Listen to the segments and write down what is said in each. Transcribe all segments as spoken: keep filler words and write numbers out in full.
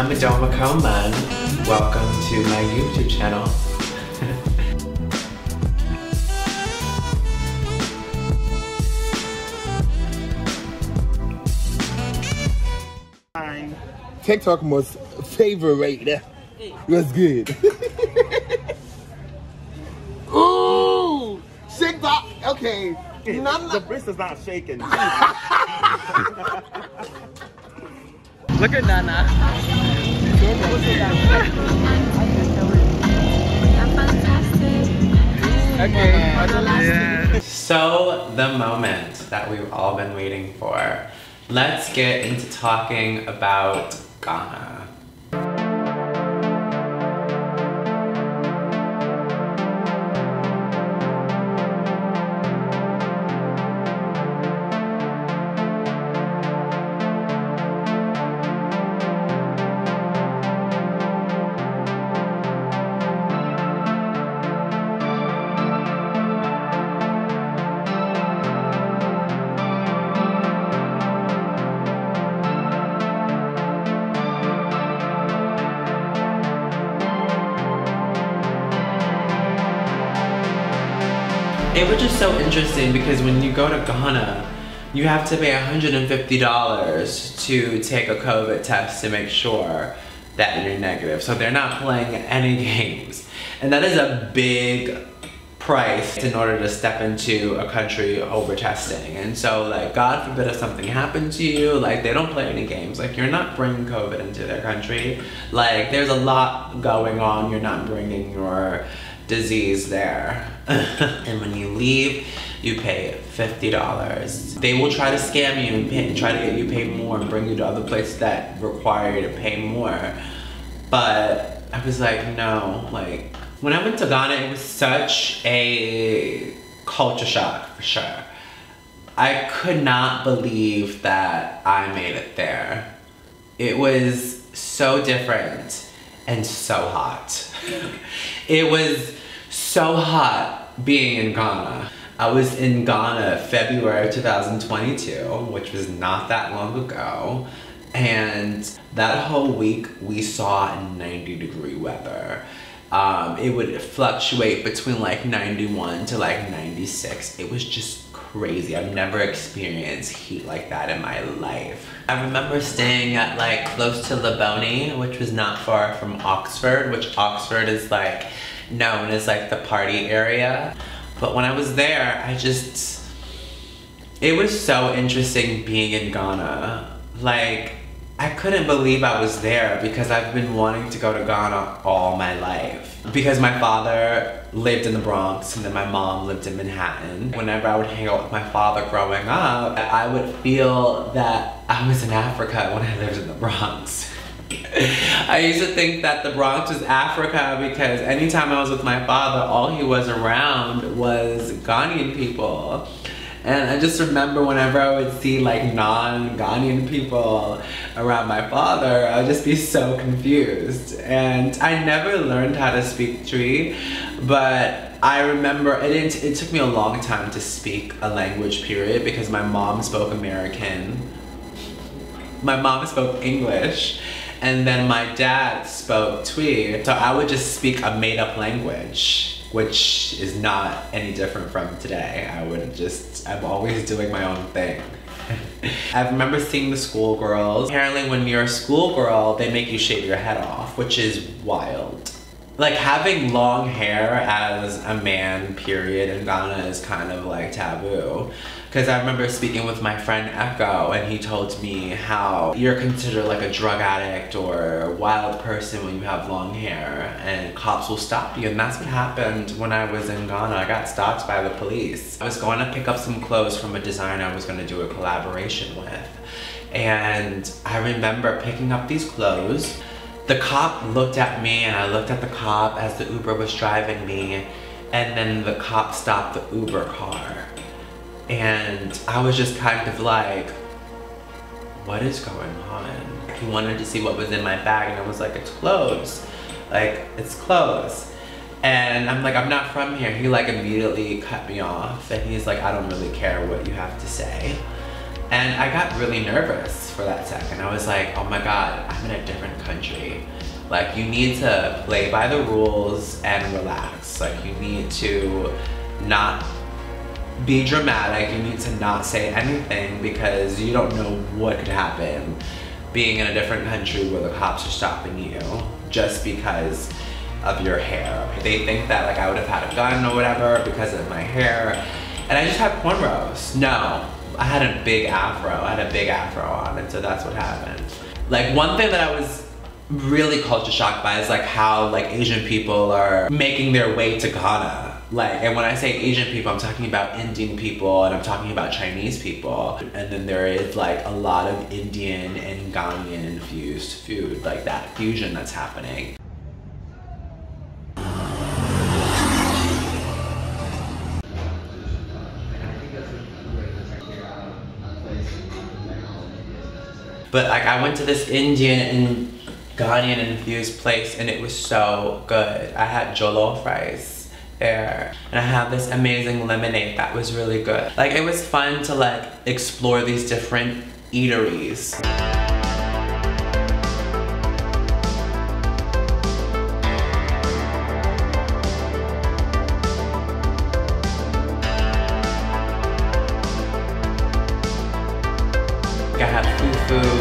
I'm Adomako Aman. Welcome to my YouTube channel. TikTok most favorite. That's good. Ooh! Shake that! Okay. Hey, not the wrist is not shaking. Look at Nana. I'm fantastic. Okay. Yeah. So, the moment that we've all been waiting for. Let's get into talking about Ghana. It was just so interesting because when you go to Ghana, you have to pay one hundred fifty dollars to take a COVID test to make sure that you're negative. So they're not playing any games. And that is a big price in order to step into a country over testing. And so, like, God forbid if something happened to you, like, they don't play any games. Like, you're not bringing COVID into their country. Like, there's a lot going on. You're not bringing your disease there. And when you leave, you pay fifty dollars. They will try to scam you and, pay, and try to get you to pay more and bring you to other places that require you to pay more. But I was like, no. Like, when I went to Ghana, it was such a culture shock, for sure. I could not believe that I made it there. It was so different and so hot. It was so hot being in Ghana. I was in Ghana February two thousand twenty-two, which was not that long ago. And that whole week we saw ninety degree weather. Um, it would fluctuate between like ninety-one to like ninety-six. It was just crazy. I've never experienced heat like that in my life. I remember staying at like close to Laboni, which was not far from Oxford, which Oxford is like known as like the party area. But when I was there, I just, it was so interesting being in Ghana. Like, I couldn't believe I was there because I've been wanting to go to Ghana all my life. Because my father lived in the Bronx and then my mom lived in Manhattan. Whenever I would hang out with my father growing up, I would feel that I was in Africa when I lived in the Bronx. I used to think that the Bronx was Africa because anytime I was with my father, all he was around was Ghanaian people. And I just remember whenever I would see like non-Ghanaian people around my father, I would just be so confused. And I never learned how to speak Twi, but I remember it, it, it took me a long time to speak a language, period, because my mom spoke American. My mom spoke English. And then my dad spoke Twi. So I would just speak a made-up language, which is not any different from today. I would just, I'm always doing my own thing. I remember seeing the schoolgirls. Apparently when you're a schoolgirl, they make you shave your head off, which is wild. Like, having long hair as a man, period, in Ghana is kind of like taboo. Because I remember speaking with my friend Echo, and he told me how you're considered like a drug addict or a wild person when you have long hair, and cops will stop you. And that's what happened when I was in Ghana. I got stopped by the police. I was going to pick up some clothes from a designer I was going to do a collaboration with. And I remember picking up these clothes. The cop looked at me, and I looked at the cop as the Uber was driving me, and then the cop stopped the Uber car. And I was just kind of like, what is going on? He wanted to see what was in my bag, and I was like, it's clothes. Like, it's clothes. And I'm like, I'm not from here. He like immediately cut me off, and he's like, I don't really care what you have to say. And I got really nervous for that second. I was like, oh my God, I'm in a different country. Like, you need to play by the rules and relax. Like, you need to not be dramatic. You need to not say anything because you don't know what could happen being in a different country where the cops are stopping you just because of your hair. They think that, like, I would have had a gun or whatever because of my hair. And I just had cornrows. No. I had a big afro, I had a big afro on, and so that's what happened. Like, one thing that I was really culture shocked by is like how like Asian people are making their way to Ghana. Like, and when I say Asian people, I'm talking about Indian people and I'm talking about Chinese people. And then there is like a lot of Indian and Ghanaian infused food, like that fusion that's happening. But like, I went to this Indian and Ghanaian infused place and it was so good. I had jollof rice there and I had this amazing lemonade that was really good. Like, it was fun to like explore these different eateries. I had fufu.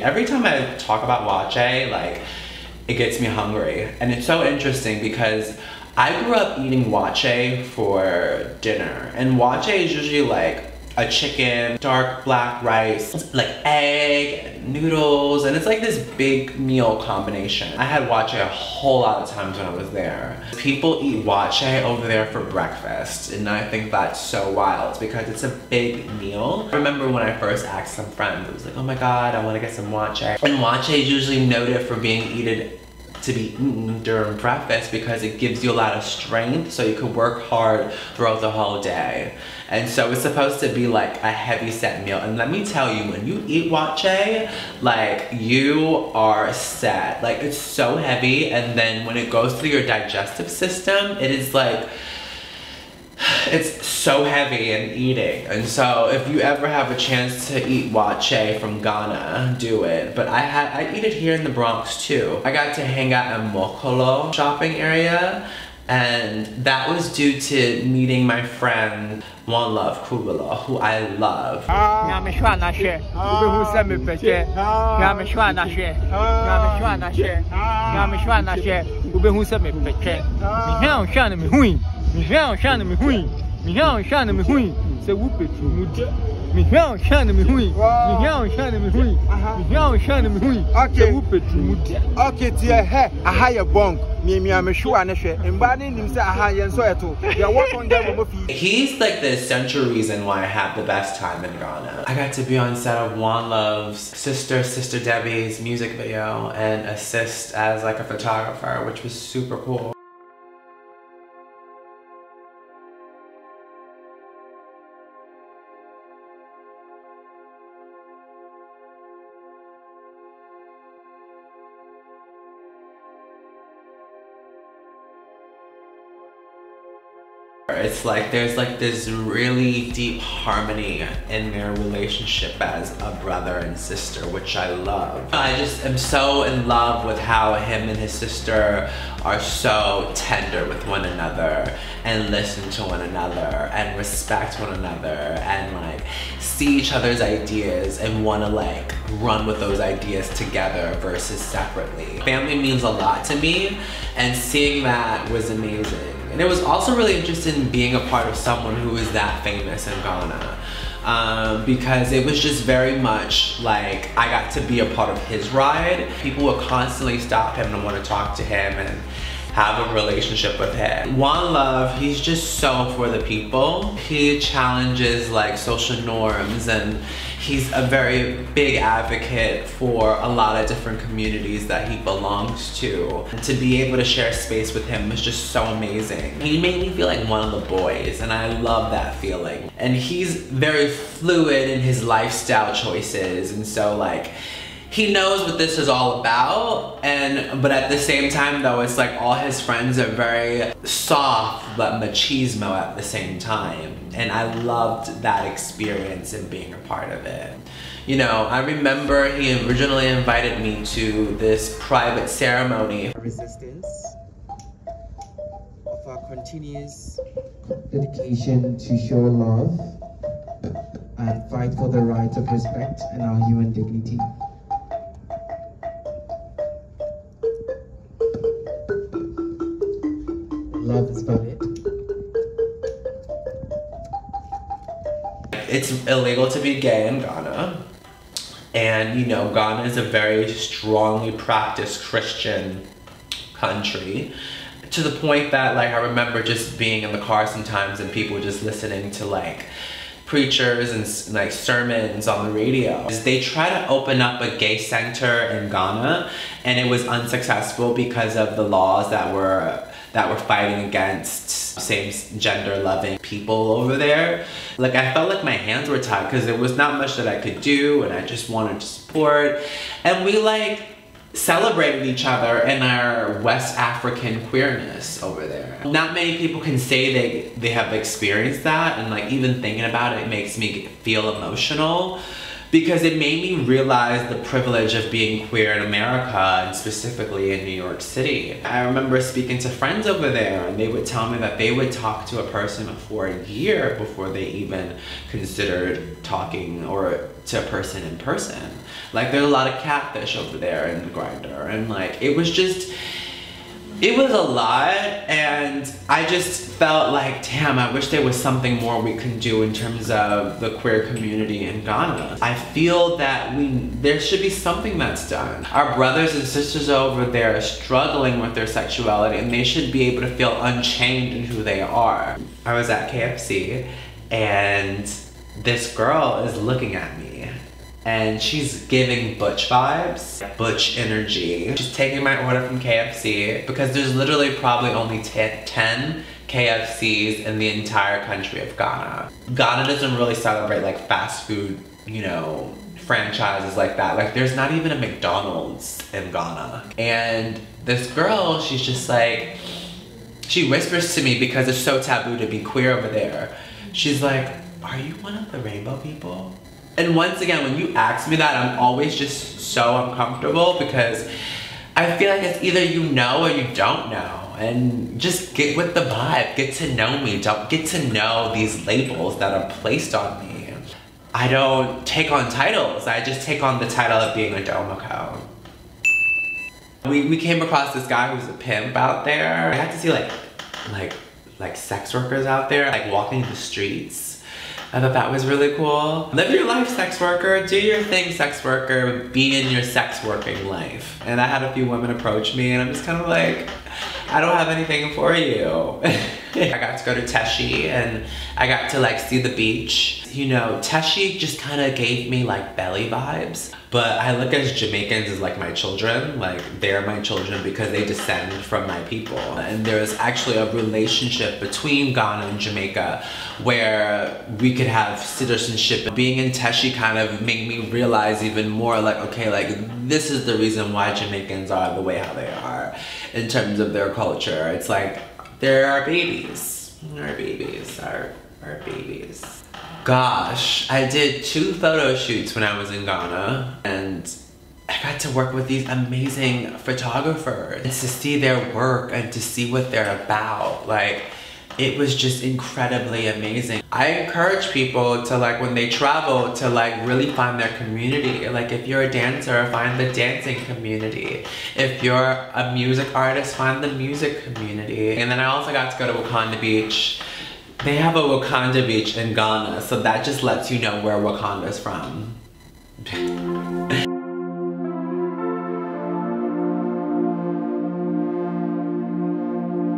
Every time I talk about wache, like, it gets me hungry. And it's so interesting because I grew up eating wache for dinner. And wache is usually like a chicken, dark black rice, like egg, noodles, and it's like this big meal combination. I had wache a whole lot of times when I was there. People eat wache over there for breakfast, and I think that's so wild because it's a big meal. I remember when I first asked some friends, it was like, oh my God, I want to get some wache. And wache is usually noted for being eaten to be eaten during breakfast because it gives you a lot of strength so you can work hard throughout the whole day. And so it's supposed to be like a heavy set meal. And let me tell you, when you eat wache, like, you are set. Like, it's so heavy, and then when it goes through your digestive system, it is like, it's so heavy and eating. And so if you ever have a chance to eat wache from Ghana, do it. But I had I eat it here in the Bronx too. I got to hang out in Mokolo shopping area, and that was due to meeting my friend Wanlov Kubolor, who I love. Oh. Michel Shan and Mihui, Michel Shan and Mihui, the whooped Muja, Michel Shan and Mihui, Michel Shan and Mihui, Michel Shan and Mihui, the whooped Muja. Okay, dear, a higher bonk, Mimi, I'm sure, and Badin himself a higher and so at all. He's like the essential reason why I had the best time in Ghana. I got to be on set of Wanlov's Sister, Sister Debbie's music video and assist as like a photographer, which was super cool. It's like there's like this really deep harmony in their relationship as a brother and sister, which I love. I just am so in love with how him and his sister are so tender with one another and listen to one another and respect one another and like see each other's ideas and want to like run with those ideas together versus separately. Family means a lot to me, and seeing that was amazing. And it was also really interesting being a part of someone who is that famous in Ghana, um, because it was just very much like I got to be a part of his ride. People would constantly stop him and want to talk to him and have a relationship with him. Wanlov, he's just so for the people. He challenges like social norms and He's a very big advocate for a lot of different communities that he belongs to. And to be able to share space with him was just so amazing. He made me feel like one of the boys, and I love that feeling. And he's very fluid in his lifestyle choices, and so like, he knows what this is all about, and but at the same time though, it's like all his friends are very soft but machismo at the same time. And I loved that experience and being a part of it. You know, I remember he originally invited me to this private ceremony. Resistance of our continuous dedication to show love and fight for the right of respect and our human dignity. Love is valid. It's illegal to be gay in Ghana. And you know, Ghana is a very strongly practiced Christian country. To the point that like, I remember just being in the car sometimes and people just listening to like preachers and like sermons on the radio. They try to open up a gay center in Ghana, and it was unsuccessful because of the laws that were that were fighting against same-gender loving people over there. Like, I felt like my hands were tied because there was not much that I could do, and I just wanted to support. And we like celebrated each other in our West African queerness over there. Not many people can say they, they have experienced that, and like even thinking about it, it makes me feel emotional. Because it made me realize the privilege of being queer in America, and specifically in New York City. I remember speaking to friends over there, and they would tell me that they would talk to a person for a year before they even considered talking or to a person in person. Like, there's a lot of catfish over there in Grindr, and like, it was just, it was a lot, and I just felt like, damn, I wish there was something more we can do in terms of the queer community in Ghana. I feel that we there should be something that's done. Our brothers and sisters over there are struggling with their sexuality, and they should be able to feel unchained in who they are. I was at K F C, and this girl is looking at me. And she's giving butch vibes, butch energy. She's taking my order from K F C because there's literally probably only ten K F Cs in the entire country of Ghana. Ghana doesn't really celebrate like fast food, you know, franchises like that. Like, there's not even a McDonald's in Ghana. And this girl, she's just like, she whispers to me because it's so taboo to be queer over there. She's like, "Are you one of the rainbow people?" And once again, when you ask me that, I'm always just so uncomfortable because I feel like it's either you know or you don't know. And just get with the vibe, get to know me, don't get to know these labels that are placed on me. I don't take on titles, I just take on the title of being a Adomako. We, we came across this guy who's a pimp out there. I had to see like, like, like sex workers out there, like walking the streets. I thought that was really cool. Live your life, sex worker. Do your thing, sex worker. Be in your sex working life. And I had a few women approach me, and I'm just kind of like, I don't have anything for you. I got to go to Teshi, and I got to like see the beach. You know, Teshi just kind of gave me like belly vibes. But I look at Jamaicans as like my children. Like, they're my children because they descend from my people. And there's actually a relationship between Ghana and Jamaica where we could have citizenship. Being in Teshi kind of made me realize even more like, okay, like this is the reason why Jamaicans are the way how they are in terms of their culture. It's like, they're our babies. Our babies, our, our babies. Gosh, I did two photo shoots when I was in Ghana, and I got to work with these amazing photographers and to see their work and to see what they're about. Like, it was just incredibly amazing. I encourage people to like, when they travel, to like really find their community. Like, if you're a dancer, find the dancing community. If you're a music artist, find the music community. And then I also got to go to Wakanda Beach. They have a Wakanda Beach in Ghana, so that just lets you know where Wakanda's from.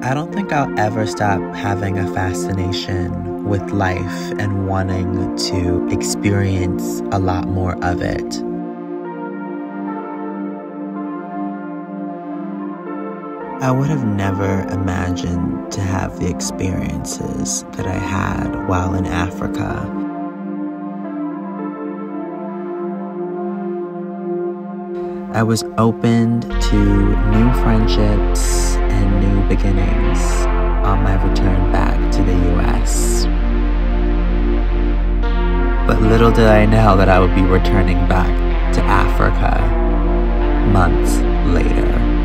I don't think I'll ever stop having a fascination with life and wanting to experience a lot more of it. I would have never imagined to have the experiences that I had while in Africa. I was opened to new friendships and new beginnings on my return back to the U S. But little did I know that I would be returning back to Africa months later.